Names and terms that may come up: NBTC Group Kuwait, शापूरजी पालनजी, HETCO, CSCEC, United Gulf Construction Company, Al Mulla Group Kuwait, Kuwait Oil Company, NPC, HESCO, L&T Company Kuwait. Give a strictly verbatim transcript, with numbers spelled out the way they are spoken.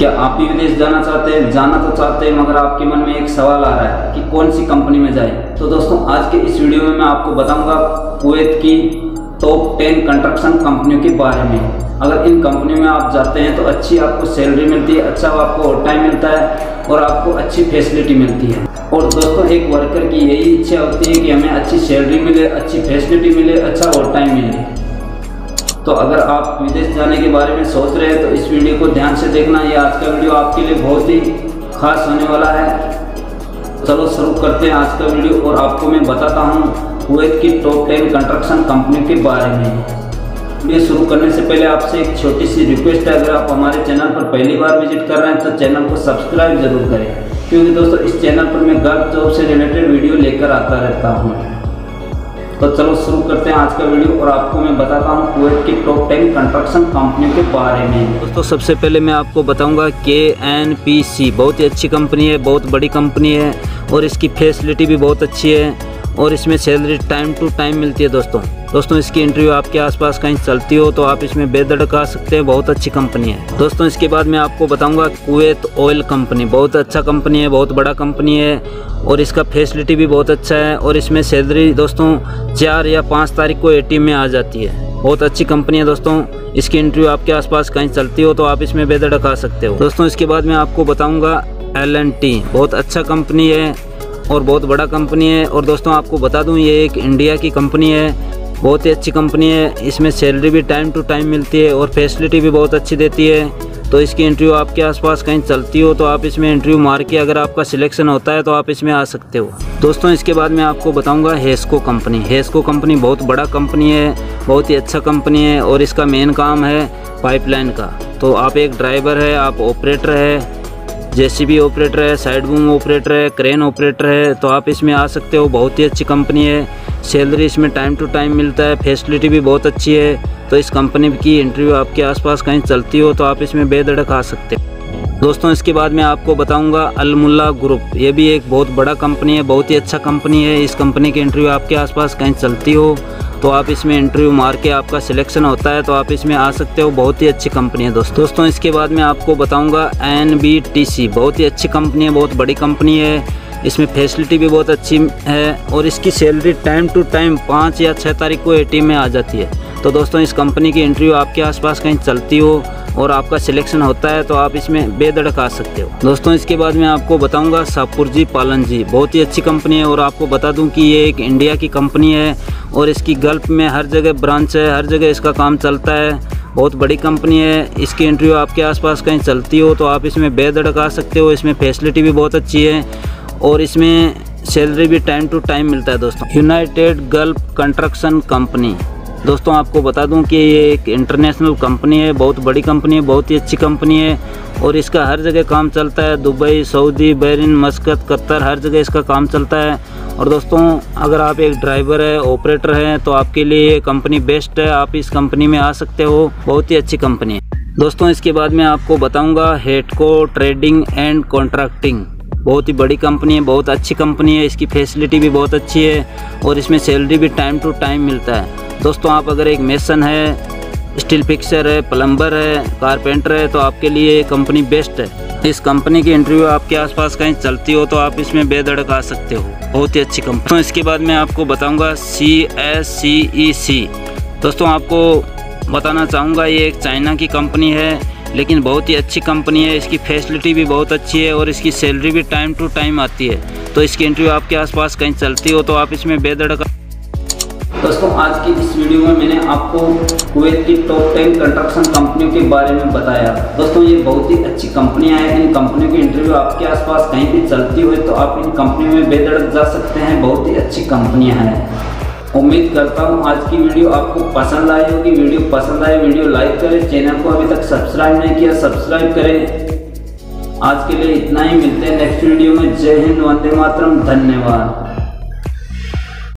क्या आप भी विदेश जाना चाहते हैं? जाना तो चाहते हैं, मगर आपके मन में एक सवाल आ रहा है कि कौन सी कंपनी में जाए। तो दोस्तों आज के इस वीडियो में मैं आपको बताऊंगा कुवैत की टॉप टेन कंस्ट्रक्शन कंपनियों के बारे में। अगर इन कंपनियों में आप जाते हैं तो अच्छी आपको सैलरी मिलती है, अच्छा आपको ओवर टाइम मिलता है और आपको अच्छी फैसिलिटी मिलती है। और दोस्तों एक वर्कर की यही इच्छा होती है कि हमें अच्छी सैलरी मिले, अच्छी फैसिलिटी मिले, अच्छा ओवर टाइम मिले। तो अगर आप विदेश जाने के बारे में सोच रहे हैं तो इस वीडियो को ध्यान से देखना, ये आज का वीडियो आपके लिए बहुत ही खास होने वाला है। चलो शुरू करते हैं आज का वीडियो और आपको मैं बताता हूँ कुवैत की टॉप टेन कंस्ट्रक्शन कंपनी के बारे में। वीडियो शुरू करने से पहले आपसे एक छोटी सी रिक्वेस्ट है, अगर आप हमारे चैनल पर पहली बार विजिट कर रहे हैं तो चैनल को सब्सक्राइब जरूर करें, क्योंकि दोस्तों इस चैनल पर मैं गवर्नमेंट जॉब से रिलेटेड वीडियो लेकर आता रहता हूँ। तो चलो शुरू करते हैं आज का वीडियो और आपको मैं बताता हूँ कुवैत की टॉप टेन कंस्ट्रक्शन कंपनियों के बारे में। दोस्तों सबसे पहले मैं आपको बताऊंगा के एन पी सी, बहुत ही अच्छी कंपनी है, बहुत बड़ी कंपनी है और इसकी फैसिलिटी भी बहुत अच्छी है और इसमें सैलरी टाइम टू टाइम मिलती है। दोस्तों दोस्तों इसकी इंटरव्यू आपके आसपास कहीं चलती हो तो आप इसमें बेधड़क आ सकते हैं, बहुत अच्छी कंपनी है। दोस्तों इसके बाद मैं आपको बताऊंगा कुवैत ऑयल कंपनी, बहुत अच्छा कंपनी है, बहुत बड़ा कंपनी है और इसका फैसिलिटी भी बहुत अच्छा है और इसमें सैलरी दोस्तों चार या पाँच तारीख को ए टी एम में आ जाती है, बहुत अच्छी कंपनी है। दोस्तों इसकी इंटरव्यू आपके आसपास कहीं चलती हो तो आप इसमें बेधड़क आ सकते हो। दोस्तों इसके बाद मैं आपको बताऊँगा एल एंड टी, बहुत अच्छा कंपनी है और बहुत बड़ा कंपनी है। और दोस्तों आपको बता दूं ये एक इंडिया की कंपनी है, बहुत ही अच्छी कंपनी है, इसमें सैलरी भी टाइम टू टाइम मिलती है और फैसिलिटी भी बहुत अच्छी देती है। तो इसकी इंटरव्यू आपके आसपास कहीं चलती हो तो आप इसमें इंटरव्यू मार के अगर आपका सिलेक्शन होता है तो आप इसमें आ सकते हो। दोस्तों इसके बाद मैं आपको बताऊंगा हेस्को कंपनी। हेस्को कंपनी बहुत बड़ा कंपनी है, बहुत ही अच्छा कंपनी है और इसका मेन काम है पाइपलाइन का। तो आप एक ड्राइवर है, आप ऑपरेटर है, जेसीबी ऑपरेटर है, साइड बूम ऑपरेटर है, क्रेन ऑपरेटर है, तो आप इसमें आ सकते हो। बहुत ही अच्छी कंपनी है, सैलरी इसमें टाइम टू टाइम मिलता है, फैसिलिटी भी बहुत अच्छी है। तो इस कंपनी की इंटरव्यू आपके आसपास कहीं चलती हो तो आप इसमें बेधड़क आ सकते हो। दोस्तों इसके बाद मैं आपको बताऊंगा अल मुल्ला ग्रुप, ये भी एक बहुत बड़ा कंपनी है, बहुत ही अच्छा कंपनी है। इस कंपनी की इंटरव्यू आपके आसपास कहीं चलती हो तो आप इसमें इंटरव्यू मार के आपका सिलेक्शन होता है तो आप इसमें आ सकते हो, बहुत ही अच्छी कंपनी है। दोस्तों दोस्तों इसके बाद मैं आपको बताऊंगा एन बी टी सी, बहुत ही अच्छी कंपनी है, बहुत बड़ी कंपनी है, इसमें फैसिलिटी भी बहुत अच्छी है और इसकी सैलरी टाइम टू टाइम पाँच या छः तारीख को ए टी एम में आ जाती है। तो दोस्तों इस कंपनी की इंटरव्यू आपके आसपास कहीं चलती हो और आपका सिलेक्शन होता है तो आप इसमें बेधड़क आ सकते हो। दोस्तों इसके बाद मैं आपको बताऊंगा शापूरजी पालनजी, बहुत ही अच्छी कंपनी है और आपको बता दूं कि ये एक इंडिया की कंपनी है और इसकी गल्फ में हर जगह ब्रांच है, हर जगह इसका काम चलता है, बहुत बड़ी कंपनी है। इसकी इंटरव्यू आपके आसपास कहीं चलती हो तो आप इसमें बेधड़क आ सकते हो, इसमें फैसिलिटी भी बहुत अच्छी है और इसमें सैलरी भी टाइम टू टाइम मिलता है। दोस्तों यूनाइटेड गल्फ कंस्ट्रक्शन कंपनी, दोस्तों आपको बता दूं कि ये एक इंटरनेशनल कंपनी है, बहुत बड़ी कंपनी है, बहुत ही अच्छी कंपनी है और इसका हर जगह काम चलता है, Dubai, Saudi, Bahrain, Muscat, Qatar, हर जगह इसका काम चलता है। और दोस्तों अगर आप एक ड्राइवर है, ऑपरेटर है, तो आपके लिए ये कंपनी बेस्ट है, आप इस कंपनी में आ सकते हो, बहुत ही अच्छी कंपनी है। दोस्तों इसके बाद मैं आपको बताऊँगा हेटको ट्रेडिंग एंड कॉन्ट्रैक्टिंग, बहुत ही बड़ी कंपनी है, बहुत अच्छी कंपनी है, इसकी फैसिलिटी भी बहुत अच्छी है और इसमें सैलरी भी टाइम टू टाइम मिलता है। दोस्तों आप अगर एक मेसन है, स्टील फिक्सर है, प्लम्बर है, कारपेंटर है, तो आपके लिए ये कंपनी बेस्ट है। इस कंपनी की इंटरव्यू आपके आसपास कहीं चलती हो तो आप इसमें बेधड़क आ सकते हो, बहुत ही अच्छी कंपनी। तो इसके बाद मैं आपको बताऊँगा सी एस सी ई सी, दोस्तों आपको बताना चाहूँगा ये एक चाइना की कंपनी है लेकिन बहुत ही अच्छी कंपनी है, इसकी फैसिलिटी भी बहुत अच्छी है और इसकी सैलरी भी टाइम टू टाइम आती है। तो इसकी इंटरव्यू आपके आसपास कहीं चलती हो तो आप इसमें बेधड़क। दोस्तों आज की इस वीडियो में मैंने आपको कुवैत की टॉप टेन कंस्ट्रक्शन कंपनियों के बारे में बताया। दोस्तों ये बहुत ही अच्छी कंपनियाँ हैं, इन कंपनियों की इंटरव्यू आपके आसपास कहीं भी चलती हुई तो आप इन कंपनियों में बेधड़क जा सकते हैं, बहुत ही अच्छी कंपनियाँ हैं। उम्मीद करता हूँ आज की वीडियो आपको पसंद आई होगी। वीडियो पसंद आए वीडियो लाइक करें, चैनल को अभी तक सब्सक्राइब नहीं किया सब्सक्राइब करें। आज के लिए इतना ही, मिलते हैं नेक्स्ट वीडियो में। जय हिंद, वंदे मातरम, धन्यवाद।